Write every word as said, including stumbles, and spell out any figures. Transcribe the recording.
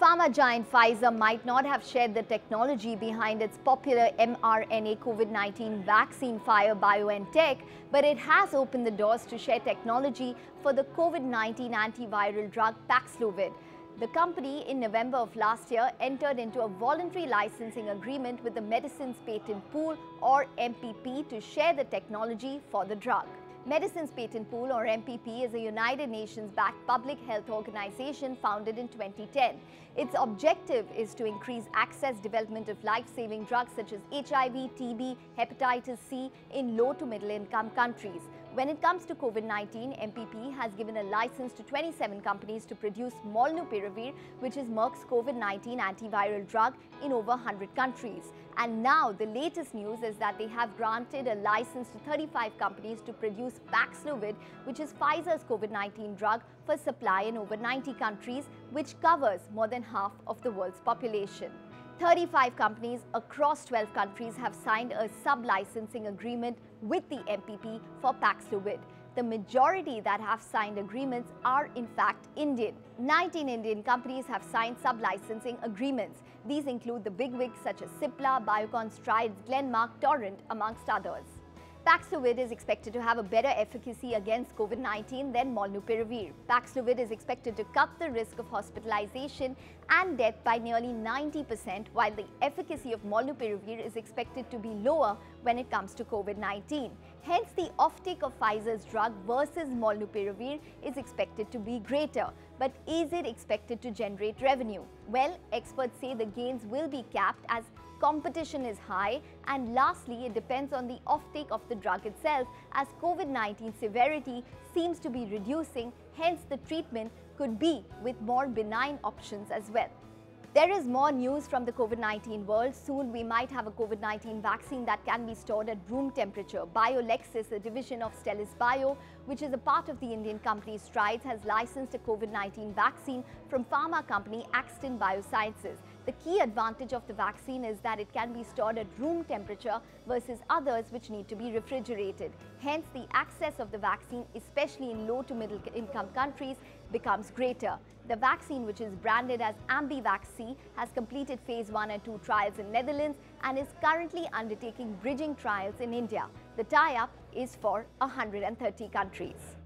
Pharma giant Pfizer might not have shared the technology behind its popular mRNA COVID nineteen vaccine via BioNTech, but it has opened the doors to share technology for the COVID nineteen antiviral drug Paxlovid. The company, in November of last year, entered into a voluntary licensing agreement with the Medicines Patent Pool, or M P P, to share the technology for the drug. Medicines Patent Pool, or M P P, is a United Nations-backed public health organization founded in twenty ten. Its objective is to increase access, development of life-saving drugs such as H I V, T B, hepatitis C in low- to middle-income countries. When it comes to COVID nineteen, M P P has given a license to twenty-seven companies to produce Molnupiravir, which is Merck's COVID nineteen antiviral drug, in over one hundred countries. And now the latest news is that they have granted a license to thirty-five companies to produce Paxlovid, which is Pfizer's COVID nineteen drug, for supply in over ninety countries, which covers more than half of the world's population. thirty-five companies across twelve countries have signed a sub-licensing agreement with the M P P for Paxlovid. The majority that have signed agreements are in fact Indian. nineteen Indian companies have signed sub-licensing agreements. These include the bigwigs such as Cipla, Biocon, Strides, Glenmark, Torrent, amongst others. Paxlovid is expected to have a better efficacy against COVID nineteen than Molnupiravir. Paxlovid is expected to cut the risk of hospitalization and death by nearly ninety percent, while the efficacy of Molnupiravir is expected to be lower when it comes to COVID nineteen. Hence, the offtake of Pfizer's drug versus Molnupiravir is expected to be greater. But is it expected to generate revenue? Well, experts say the gains will be capped as competition is high, and lastly, it depends on the offtake of the drug itself, as COVID nineteen severity seems to be reducing, hence the treatment could be with more benign options as well. There is more news from the COVID nineteen world. Soon we might have a COVID nineteen vaccine that can be stored at room temperature. Biolexis, a division of Stellis Bio, which is a part of the Indian company Strides, has licensed a COVID nineteen vaccine from pharma company Axtin Biosciences. The key advantage of the vaccine is that it can be stored at room temperature versus others which need to be refrigerated. Hence, the access of the vaccine, especially in low to middle income countries, becomes greater. The vaccine, which is branded as AmbiVaxi, has completed phase one and two trials in Netherlands and is currently undertaking bridging trials in India. The tie-up is for one hundred thirty countries.